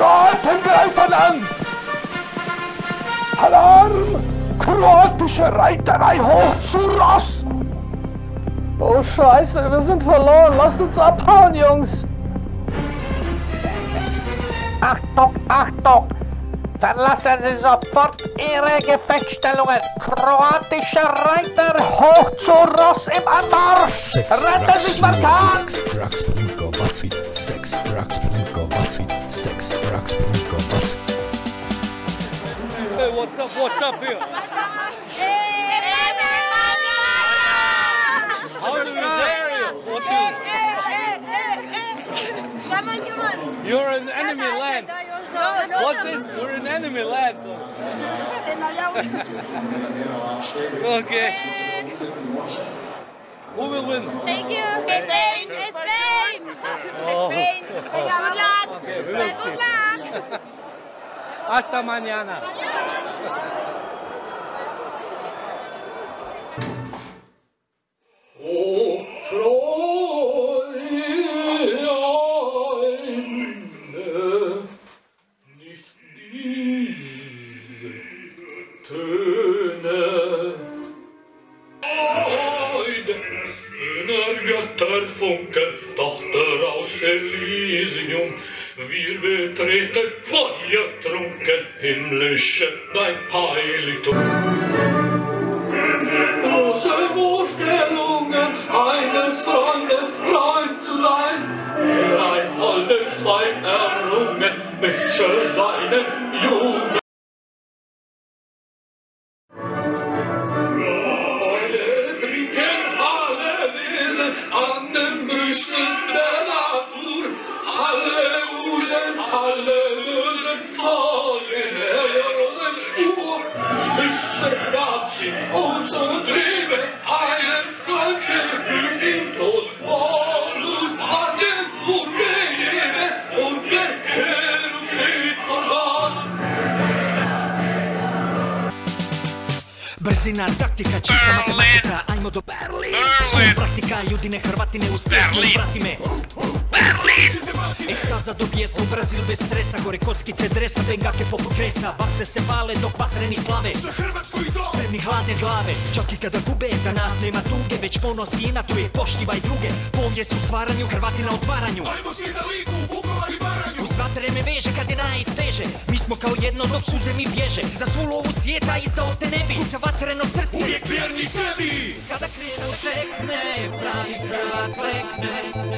Kroaten greifen an! Alarm! Kroatische Reiterei hoch zu Ross! Oh Scheiße, wir sind verloren! Lasst uns abhauen, Jungs! Achtung, Achtung! Verlassen Sie sofort Ihre Gefechtsstellungen! Kroatische Reiter hoch zu Ross im Anmarsch! Retten Sie sich, man kann! 6 Drugs Pelinkovac, 6 Drugs Pelinkovac, 6 Drugs Pelinkovac. Hey, what's up here? How do we dare you? What do you... Come on, come on! You're in enemy land! What's this? We're in enemy land! Okay. Who will win? Thank you! Spain! Spain! Spain! Good luck! Good luck! Hasta mañana! Oh, Freunde, nicht diese Töne. Freude, schöner Götterfunken, Tochter aus Elysium, wir betreten feuertrunken, himmlische dein Heiligtum. Große Vorstellungen eines Freundes frei zu sein, der ein holdes Weib errungen, mische seinen Jugend. Freude trinken alle Wesen an den Brüsten der Natur, alle Guten, alle Bösen, fallen der Rosen Spur, müssen Gazi uns und Liebe einen Freund gebüßt im Tod. Wollust warten und begeben und Bekehrung steht vor Gott. Brzina, taktika, čista matematika, ajmo do Berlin. Samo praktika, ljudi ne Hrvati ne uspješno, prati me. Ekstaza do pjesa, u Brazil bez stresa, gore kockice dresa, bengake poput kresa, bakte se vale dok vatreni slave, spremni hladne glave, čak i kada gube, za nas nema tuge, već ponos i inatu je poštiva i druge, povijest u stvaranju, Hrvati na otvaranju, ajmo svi za Liku, Vukovar i Baranju, uz vatre me veže kad je najteže, mi smo kao jedno dok suze mi bježe, za svu lovu svijeta i za ote nebi, kuća vatreno srce, uvijek vjerni tebi, kada krenu tekne, pravi Hrvat rekne,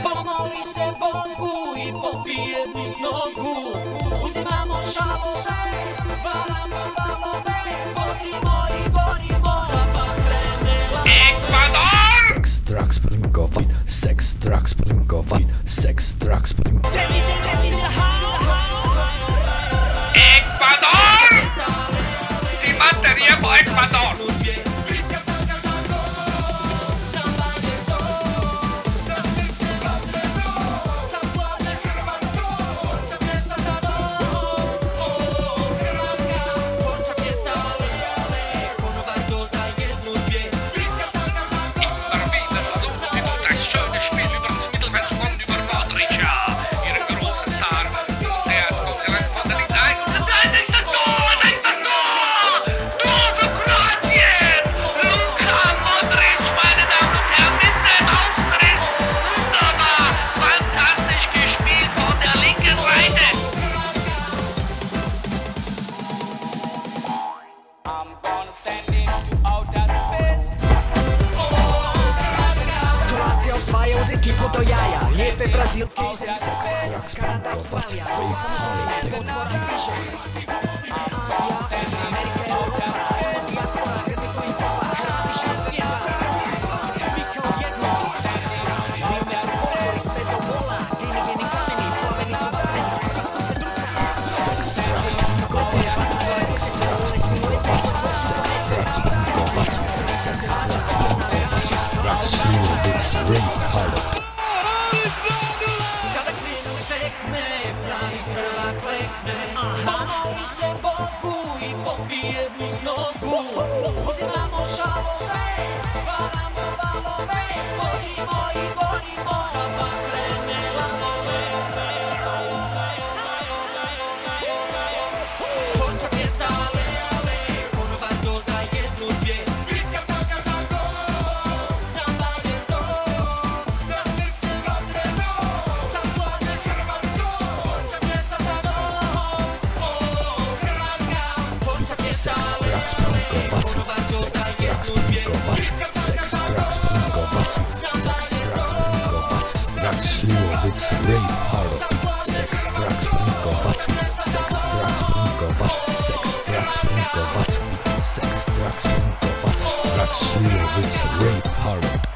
pomoli se Bogu i popije mi s nogu, uzimamo šalove, stvaramo valove, borimo i borimo, zapah krene lavove. Ekvador! Sex, drugs, Pelinkovac, sex, drugs, Pelinkovac, sex, drugs, Pelinkovac. Ekvador! Die Materie von Ekvador! Borimo, zapah krene lavove. Drugs, Pelinkovac, Sex, Drugs, Pelinkovac, Sex, Drugs, Pelinkovac, Sex, Drugs, Pelinkovac, Drugs, Slurwitz, Rape, Hard, Sex, Drugs, Pelinkovac, Sex, Drugs, Pelinkovac, Sex, Drugs, Pelinkovac, Sex, Drugs, Pelinkovac, Drugs, Slurwitz, Rape, Hard.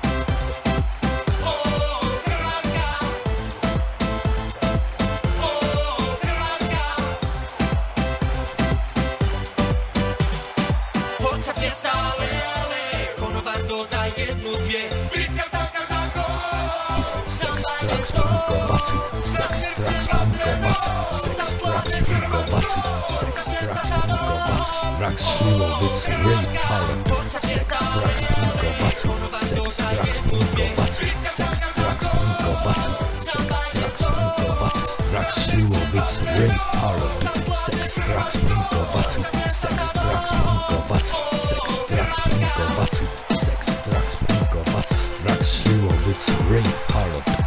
Voćak je stale, ale konovar dodaj jednu, dvije. Bitka taka za gol. Sex, drugs, Pelinkovac, sex, drugs, Pelinkovac, sex, drugs, Pelinkovac, sex, drugs, Pelinkovac, drugs, Slurwitz, Rape, Hard. Sex, drugs, Pelinkovac, sex, drugs, Pelinkovac, sex, drugs, Pelinkovac, sex, drugs, Pelinkovac, drugs, Slurwitz, Rape, Hard. Sex, drugs, Pelinkovac, sex, drugs, Pelinkovac, sex, drugs, Pelinkovac, sex, drugs, Pelinkovac, drugs, Slurwitz, Rape, Hard.